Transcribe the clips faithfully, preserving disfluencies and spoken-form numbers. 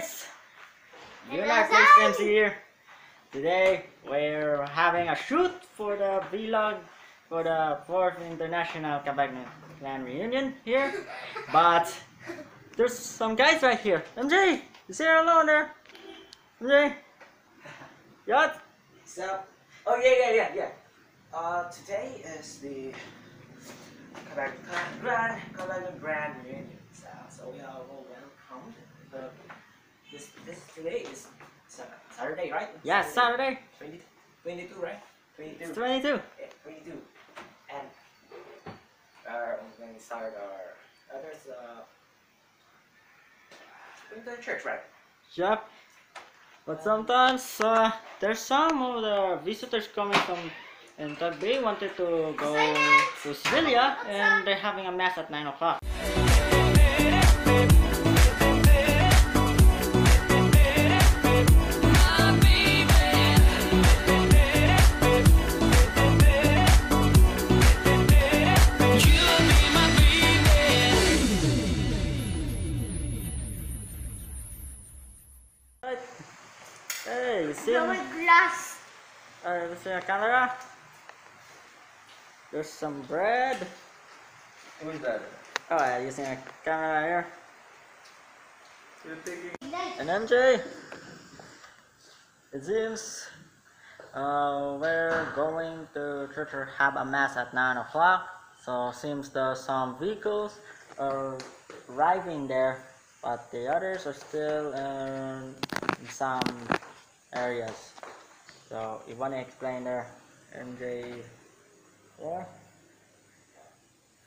guys! You're not Christians here. Today we're having a shoot for the vlog for the fourth International Cabagnot Clan Reunion here. But there's some guys right here. M J! Is there alone there? M J? What? What's up? Oh yeah yeah yeah yeah. Uh, today is the Cabagnot Grand Cabagnot Grand Reunion. So, so we are all welcome. The, this this today is Saturday, right? Yeah, Saturday. Saturday. twenty-two, right? twenty-two. It's twenty-two. Yeah, twenty-two. And uh, we're gonna start our. Uh, there's uh, going to the church, right? Yep. But sometimes uh, there's some of the visitors coming from and that they wanted to go to Sevilla and they're having a mass at nine o'clock. Hey, see no glass. Alright, let's see the camera. There's some bread. Who's that? Oh, yeah, using a camera here. And M J, it seems uh, we're going to church or have a mass at nine o'clock. So, seems there's some vehicles are arriving there, but the others are still uh, in some areas. So, you want to explain there, M J? Yeah.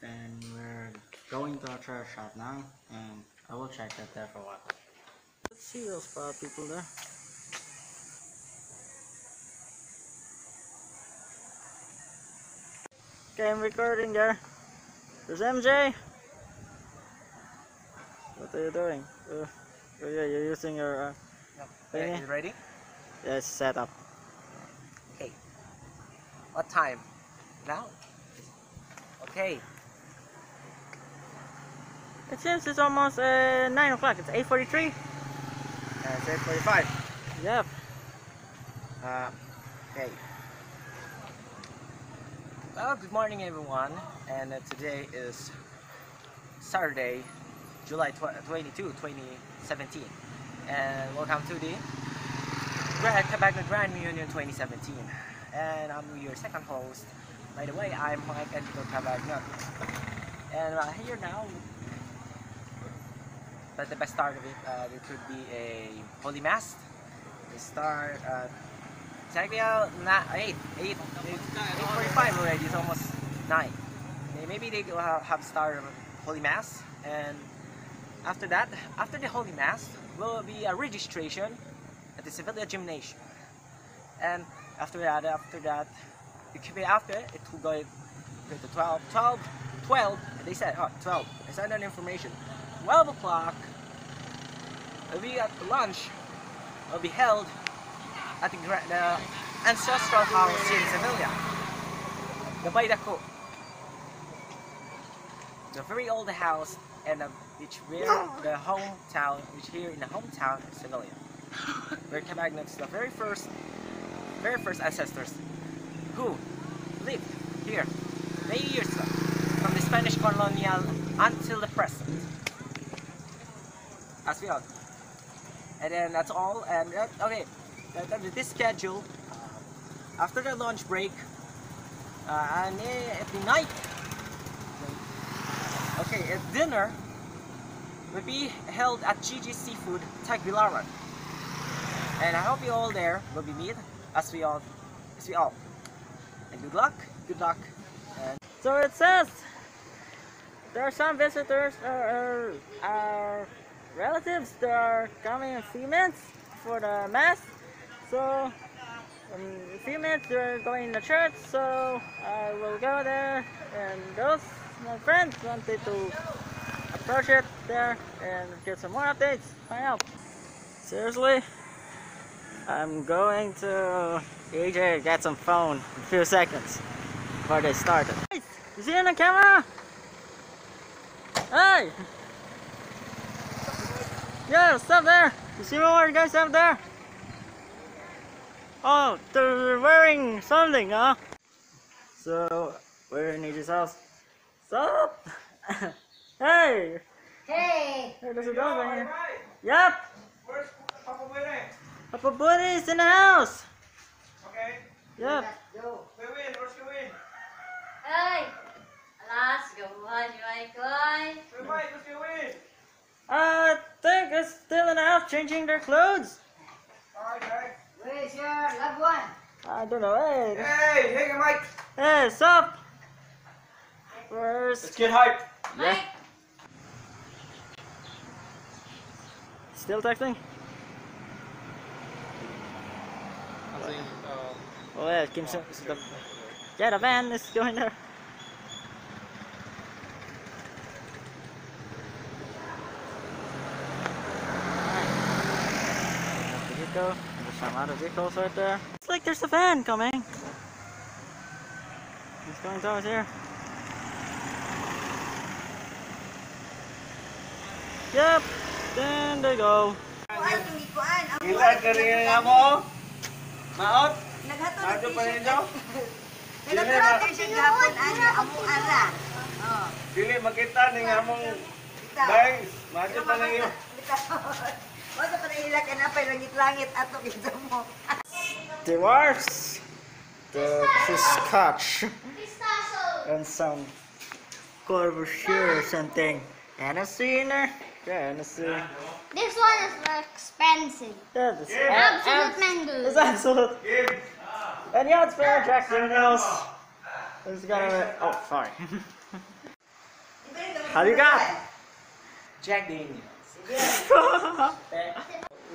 And we're going to our church right now, and I will check that there for a while. Let's see those five people there. Okay, I'm recording there. There's M J. What are you doing? Uh, oh yeah, you're using your. Uh, yep. Are you ready? Yes, set up. Okay. What time? Now? Okay. It seems it's almost uh, nine o'clock. It's eight forty-three. Uh, it's eight forty-five. Yep. Uh, okay. Well, good morning everyone. And uh, today is Saturday, July twenty-second, twenty seventeen. And welcome to the Grand Cabagnot Grand Reunion twenty seventeen. And I'm your second host. By the way, I'm Mike Enrico Cabagnot. And uh, here now, but the best start of it, uh, there could be a Holy Mass. We start uh, technically out eight forty-five already, it's almost nine. Maybe they will have start of Holy Mass. And after that, after the Holy Mass, will be a registration at the Sevilla Gymnasium. And after that, after that, it could be after, it will go to twelve, twelve, twelve, they said, oh, twelve, I sent out information. twelve o'clock, we got lunch, will be held at the, the ancestral house here in Sevilla, the Bay Dako. The very old house, and which we're the hometown, which here in the hometown of Sevilla, where Cabagnot's the very first very first ancestors who lived here many years ago, from the Spanish colonial until the present, as we all. And then that's all. And that, okay, that, that, this schedule uh, after the lunch break uh, and uh, at the night, okay, at dinner will be held at G G Seafood Tagbilaran, and I hope you all there will be meet. As we all, as we all, and good luck, good luck. And so it says there are some visitors, or uh, our relatives, that are coming in a few minutes for the mass. So in a few minutes they're going to church. So I will go there, and those my friends wanted to approach it there and get some more updates. Find out. Seriously. I'm going to A J get some phone in a few seconds before they started. Hey, you see on the camera? Hey! Yeah, stop there! You see what guys have there? Oh, they're wearing something, huh? So, we're in Agee's house. Sup? Hey! Hey! Hey, there's a dog right here. Right. Yep! Where's Papa Buddy? Papa Buddy's in the house! Okay. Yep. Let's go. We win, where's the win? Hey! Alas, good one, right, guys? We might, where's the win? I think it's still in the house changing their clothes. Alright, guys. Where's your loved one? I don't know. Hey! Hey! Hey, Mike! Hey, what's up? First. Let's get hyped! Mike! Yeah. Still texting? I think, um, oh yeah, Kim oh, the, yeah, the van is going there. Alright. There's some other vehicles right there. It's like there's a van coming. It's going towards here. Yep, then they go. Ilan kering nga mo? Maot? Mato pa rin nyo? Dili ma... Dili makita ni nga mong... Guys, mato pa rin nyo. Mato pa rin nila kanapay langit-langit ato kita mo. The worst. The scotch. And some... Corvature or something. Hennessy in there? Yeah, Hennessy. This one is expensive. Yeah, this yeah. Absolute yeah. Mango. It's absolute. Yeah. And yeah, it's fair. Jack Daniels. This guy. Oh, sorry. How do you got? Jack Daniels.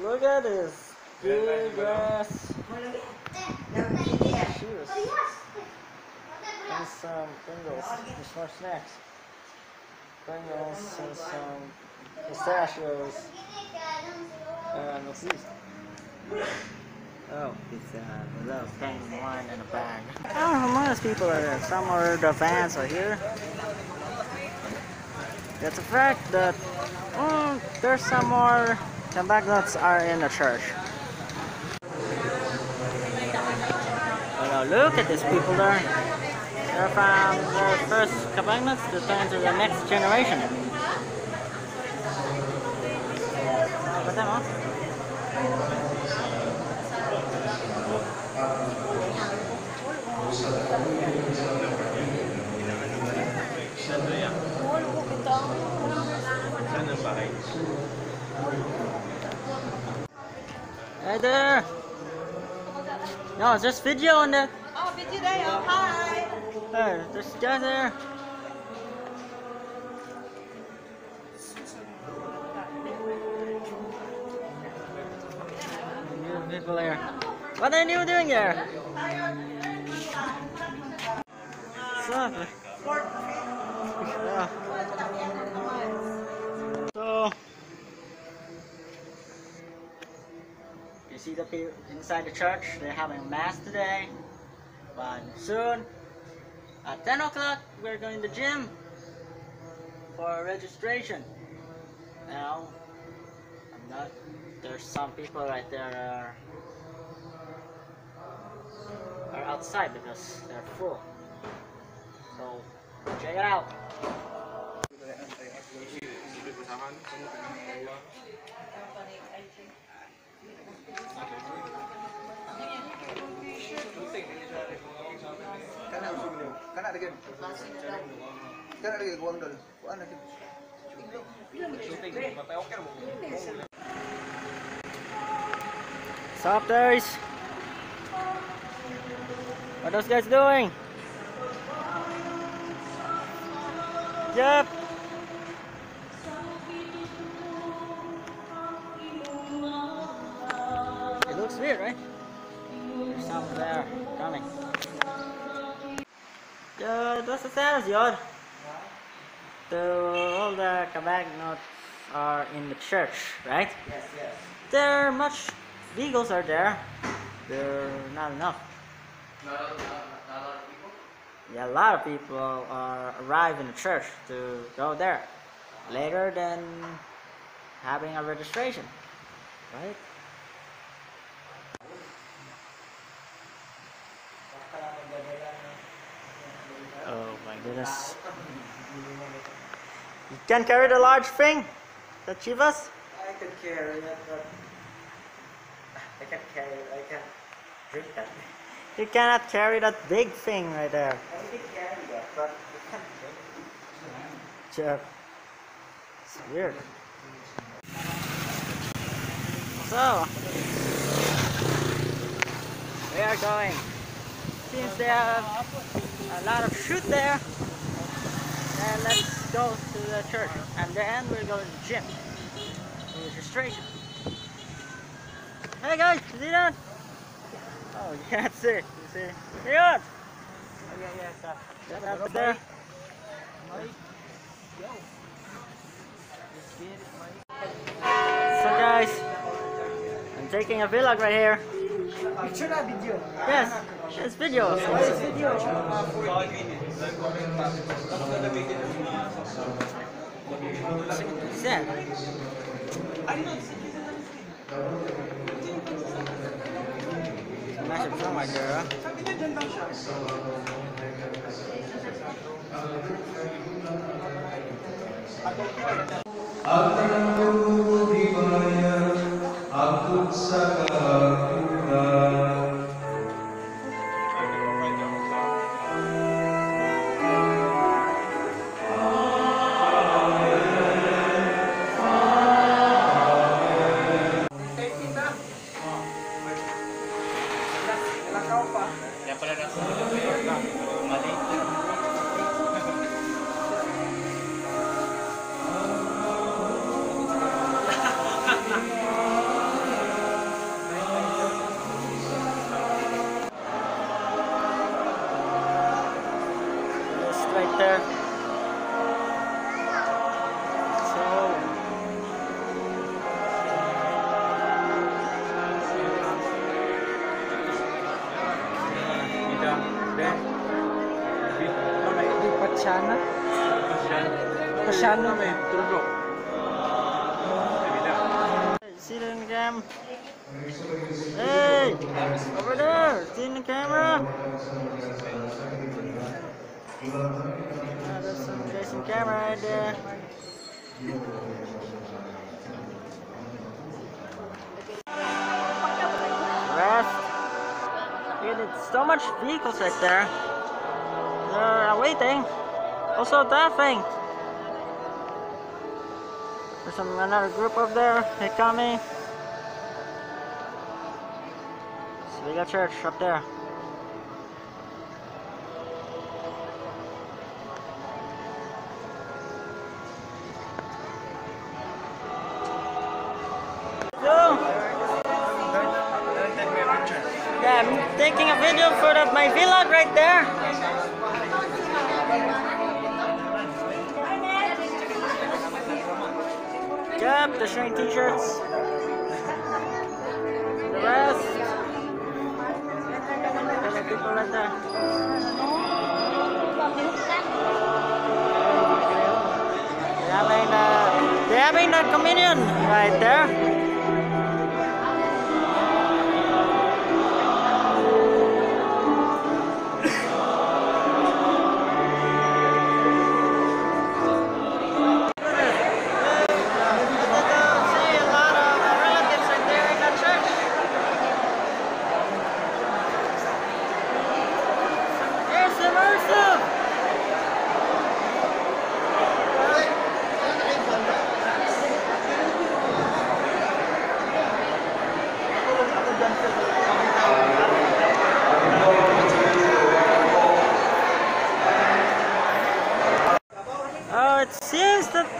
Look at this. Big ass. Cheers. And some Pringles. There's more snacks. Pringles and some pistachios. Uh, what's this? Oh, it's a little thing, wine in a bag. I don't know how much people are there. Some are the fans are here. That's a fact that um, there's some more Cabagnots are in the church. Oh, now look at these people there. They're from the first Cabagnots to turn to the next generation. Put them on. Hey there! No, there's video on that. Oh, video there. Oh, hi! Hey, there's a guy there. New people there. What are you doing there? So, so you see the people inside the church. They're having mass today, but soon. At ten o'clock, we're going to the gym for registration. Now, I'm not, there's some people right there are, are outside because they're full. So, check it out. Stop there. What are those guys doing? Yep. It looks weird, right? There's something there coming. Uh, that's the status, yod. So all the Cabagnots are in the church, right? Yes, yes. There are much vehicles are there. There are not enough. Not, not, not a lot of people? Yeah, a lot of people are arrive in the church to go there. Later than having a registration. Right? Oh my goodness. You can carry the large thing? The Chivas? I can carry it, but I can carry it, I can drink that thing. You cannot carry that big thing right there. I can carry that, but you can't drink it. Sure. It's weird. So, we are going. Since there are a lot of shoot there, and let's go to the church. And then we'll go to the gym. Registration. Hey guys, see that? Oh, you can't see. You see? See that? Oh, yeah, yeah, stop. That's up there. So, guys, I'm taking a vlog right here. Picture na video. Yes, it's video. It's video. Massive show, my girl. Right there. So see it in the cam. Hey, over there, see in the camera. Oh, there's some chasing camera right there. Rest. Yeah, there's so much vehicles right there. They're waiting. Also that thing. There's some, another group up there. They coming. Sevilla Church up there. Taking a video for the, my vlog right there. Yep, they're showing t-shirts. The rest. There's the people right there. They're having the, they're having the communion right there.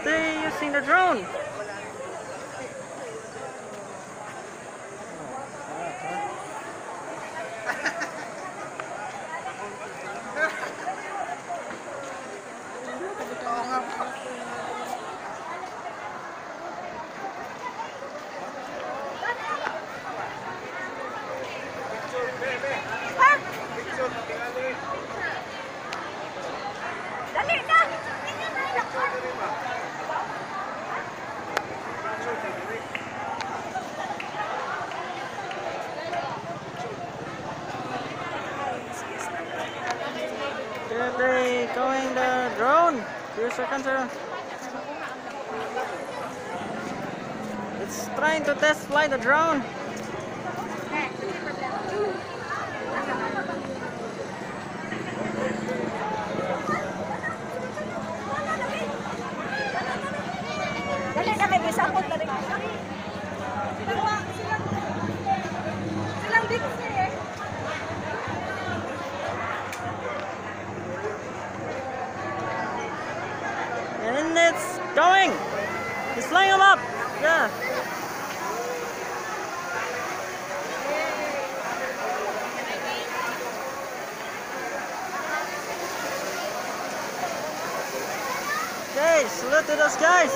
They're using the drone. Dali na. Dali na. few seconds here. It's trying to test fly the drone. And it's going! He's flying him up! Yeah! Okay, salute to those guys!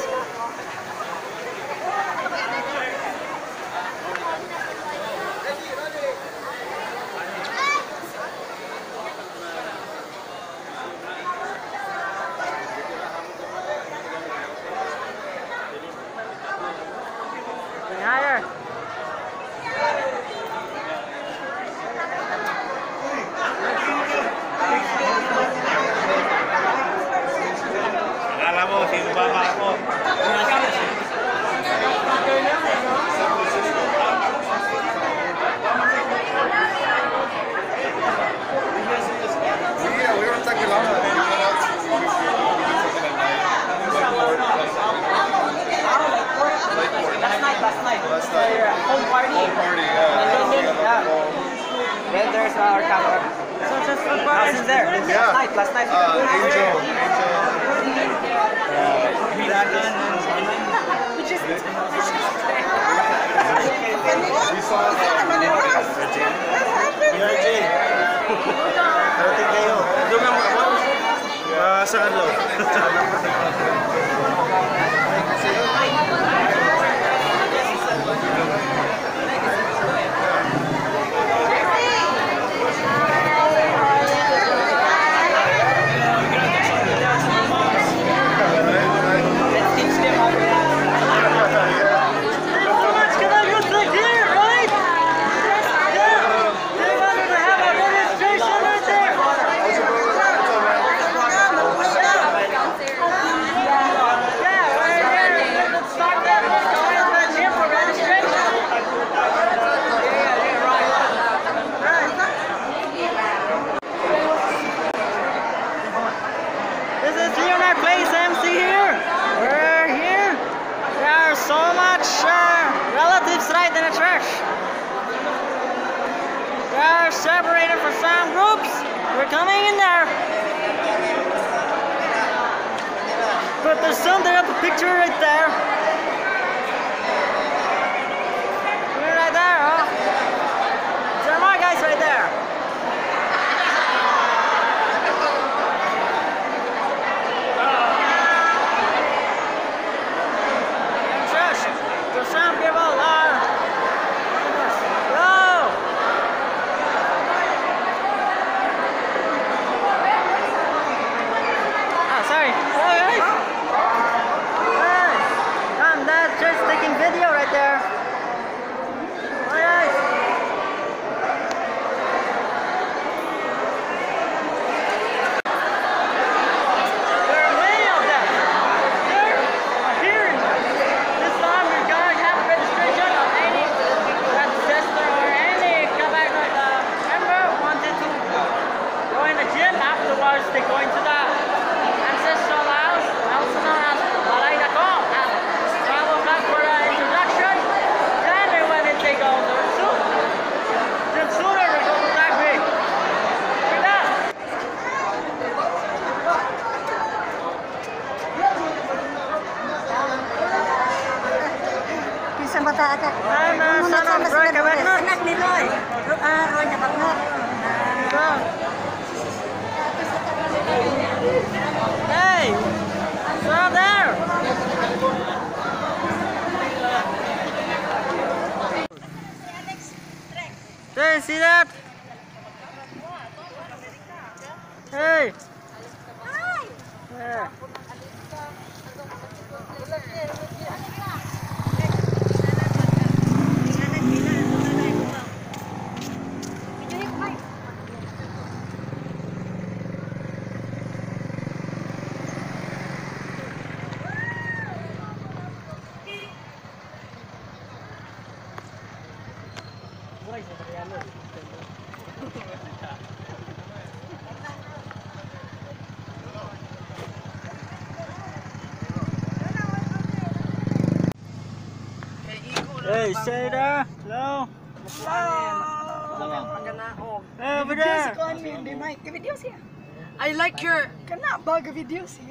Hey, say that. Hello. Hello. Hey, over there. I like your videos.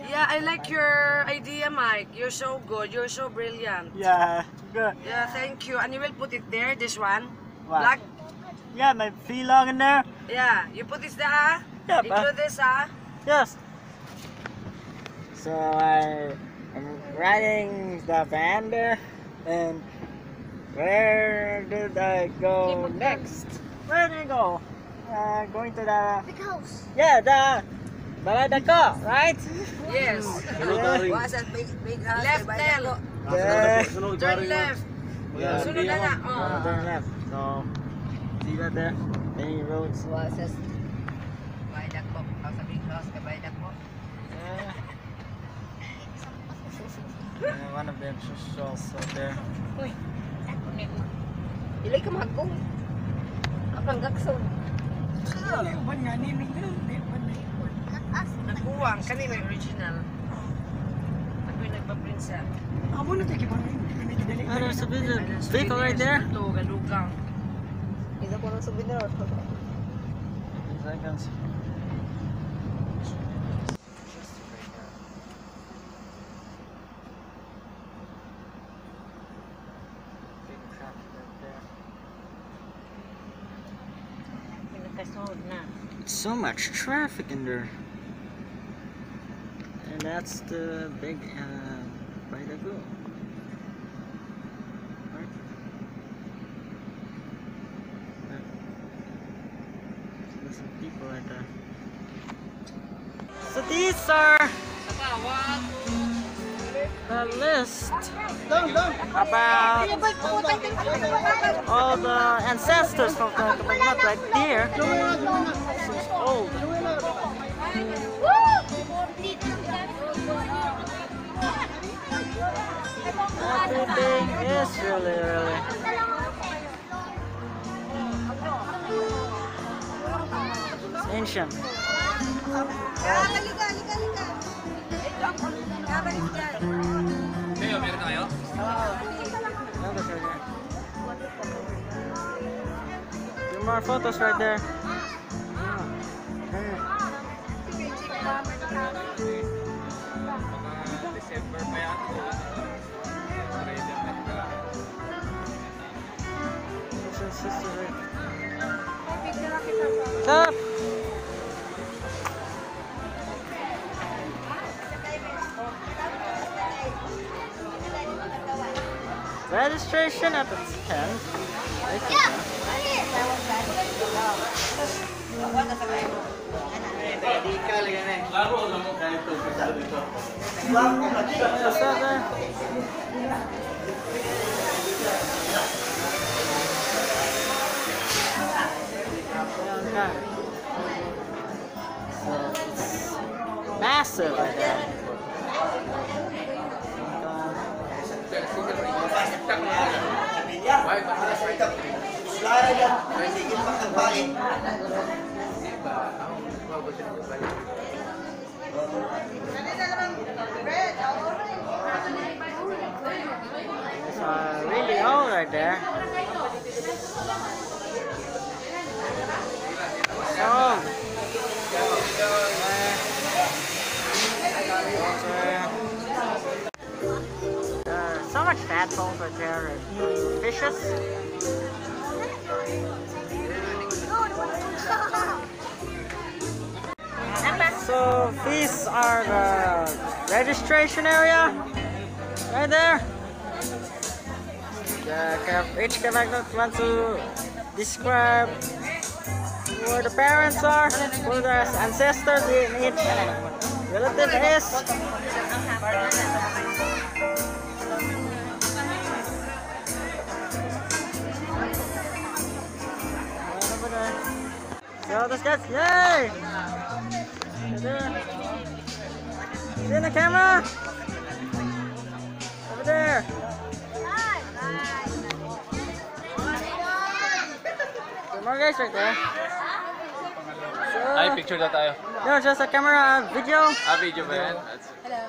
Yeah, I like your idea, Mike. You're so good. You're so brilliant. Yeah, good. Yeah, thank you. And you will put it there, this one. What? Black. Yeah, my vlog in there. Yeah, you put this there, huh? Yeah, you do this, huh? Yes. So I am riding the van there, and where did I go next? Where did I go? Uh, going to the big house. Yeah, the Bay Dako, right? Yes. What's that big big house? Left tail. Yeah. Turn left. Yeah. Turn left. Oh. Turn left. So see that there? Any roads? What's that? Bay Dako. How's the big house? The Bay Dako. Yeah. One of them is also there. Uy. Ilay ka magkong. Apang gakso. Nagbuwang, kanina yung original. Ako yung nagpa-prinsa. Amo na tayo kipang nagdali. Ano yung souvenir? Vehicle right there? Ito, galugang. Isa ko ng souvenir or photo? fifteen seconds. So much traffic in there, and that's the big uh, Bay Dako. Right? There's some people right there. So these are the list about all the ancestors of the Cabagnot right there. Old. Everything is really early. It's ancient. Two more photos right there. Stop. Registration at ten. Yeah. So it's massive right there. It's uh, really old right there. Oh, uh, uh, so much fat balls right there. Fishes. So these are the registration area, right there. The, each Cabagnot wants to describe where the parents are, who their ancestors in each relative is. So this guy's, yay! See in the camera? Over there. More guys right there. So, ay, picture na tayo. No, just a camera, video. Ah, video ba yan? That's it. Hello.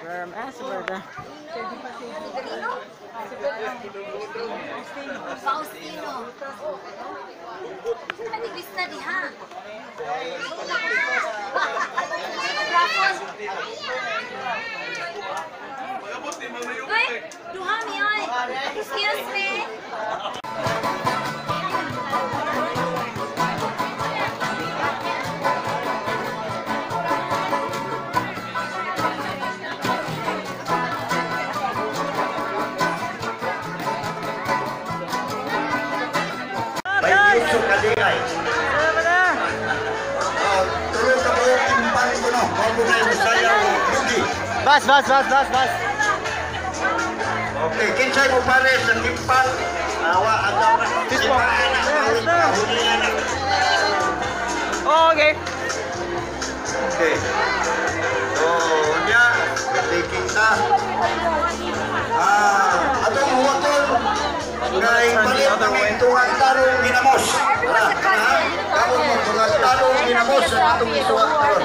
Wear a mask, brother. Faustino. Manigis na di ha. Uy, duhami ay. Excuse me. Bas, bas, bas, bas, bas. Okay, kinsay mo pare sa timpal. Awa agaw na. Okay. Okay. So, nya, taking ta. Ah, atong huwatol. Kay palit ang ituang tarong ginamos. Kapag mo tulang tarong ginamos at atong ituang tarong.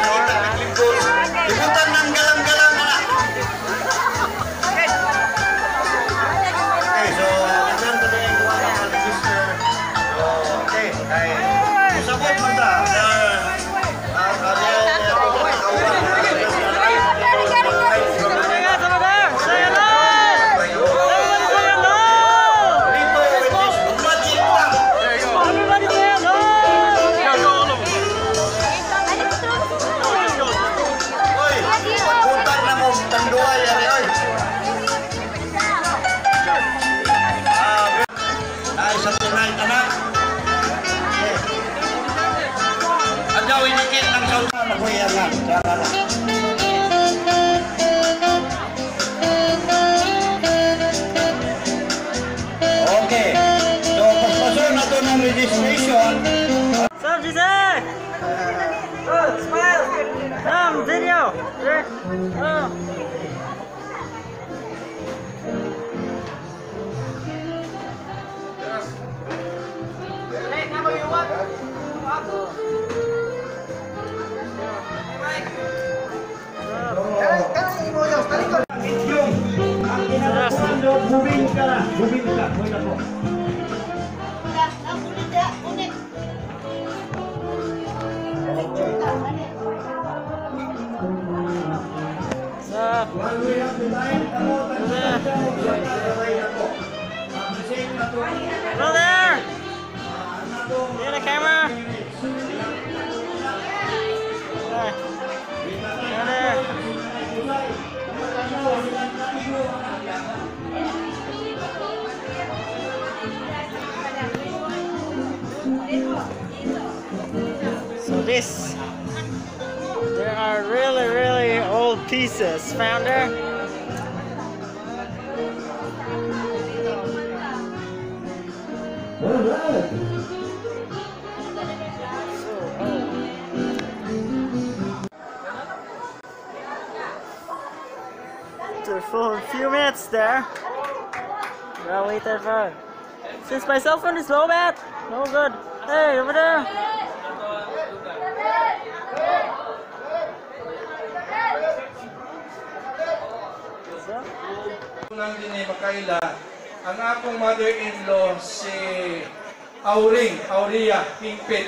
naitang lipos. Ibutan ng galang-galang na. Okay, so, nandang na yung wala ka ng sister. Okay, ay, usapot mo ta. Okay, so paspason na ito ng registration. Sir Giselle! Oh, smile! Ma'am, video! Oh! Let na mo yung water! Ako! Hello there! You in the camera? So this, there are really, really old pieces found there. So for a few minutes there. Well, wait there for. Since my cell phone is low, Matt, no good. Hey, over there. Unang dinipakaila ang akong mother-in-law si Auring, Auria Hingpit.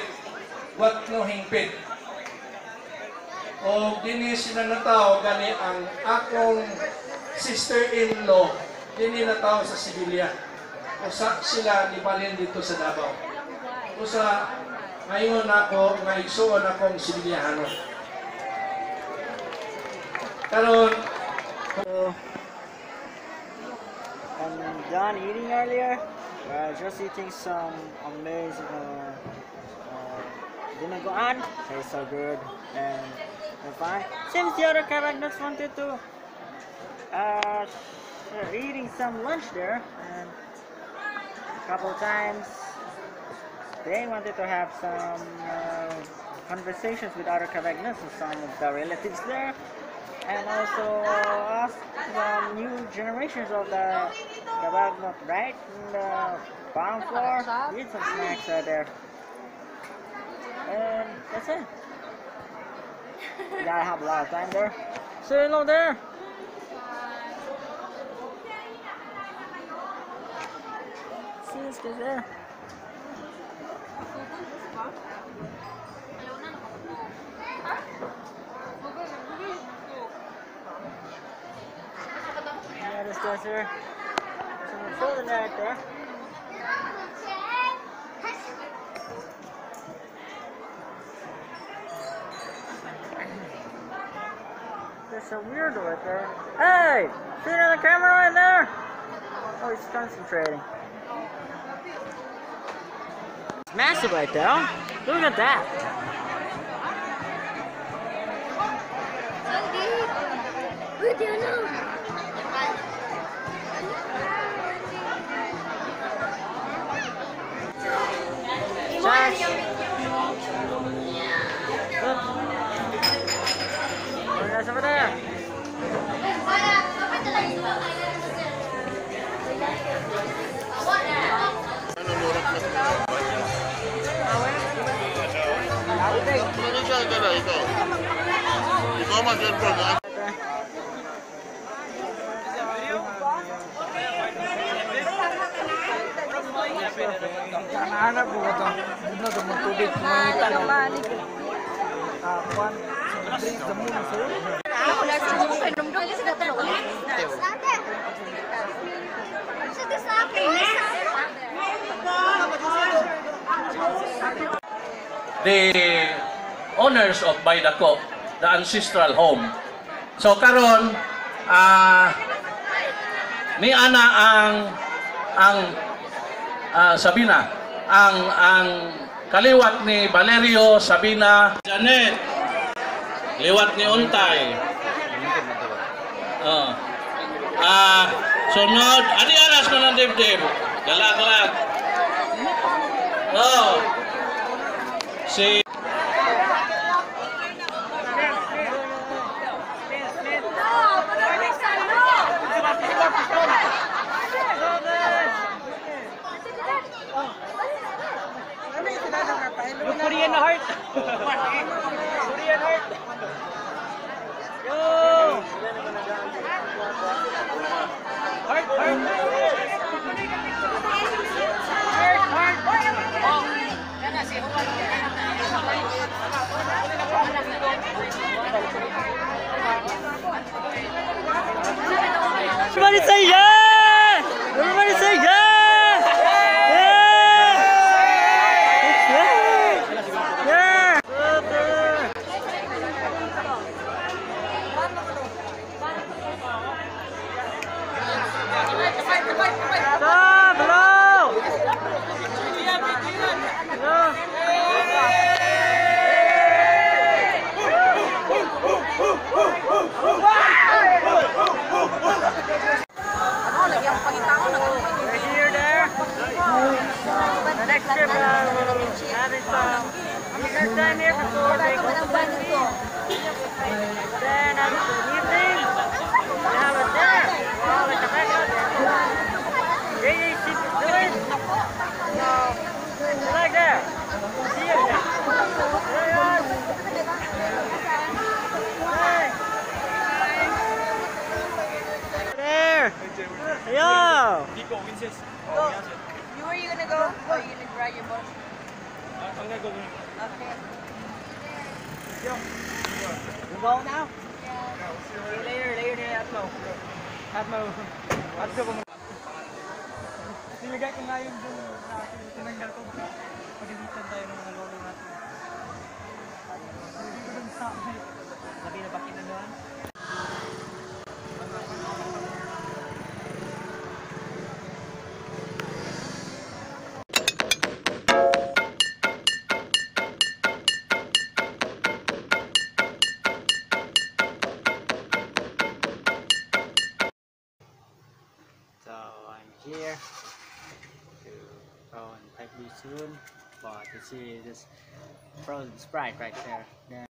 What no Hingpit? O dini sila nataw gani ang akong sister-in-law dini nataw sa Sevilla. Usa sila ni Balen dito sa Davao. Usa ngayon ako, ngaigsoon akong Sevillahanon. Karon so, I'm done eating earlier. Uh, just eating some amazing uh, uh, dinagoan. Tastes so good and fine. Seems the other Cabagnots wanted to uh, eating some lunch there and couple times Today I wanted to have some uh, conversations with other Cabagnots and some of the relatives there, and also ask the new generations of the Cabagnot right in the bottom floor. Eat some snacks out there. And that's it. You gotta have a lot of time there. See you along there. See you still there. Yeah, this guy's here. Someone's filming right there. There's a weirdo right there. Hey! See it on the camera right there? Oh, he's concentrating. Massive right there. Look at that. Josh. What guys over there? The owners of Bay Dako, the ancestral home. So karon, uh, ni ana ang ang uh, Sabina, ang ang kaliwat ni Valerio, Sabina, Janet, liwat ni Untay. Ah, uh, uh, sunod, adi aras ko ng dibdib, galak-galak. Oh, si Korean heart. Korean heart. Yo. Heart, heart. Heart, heart. Oh, yan na si Juan. Somebody say yeah! Everybody say yeah! Here to go and type these soon. spot. You see this frozen Sprite right there. Yeah.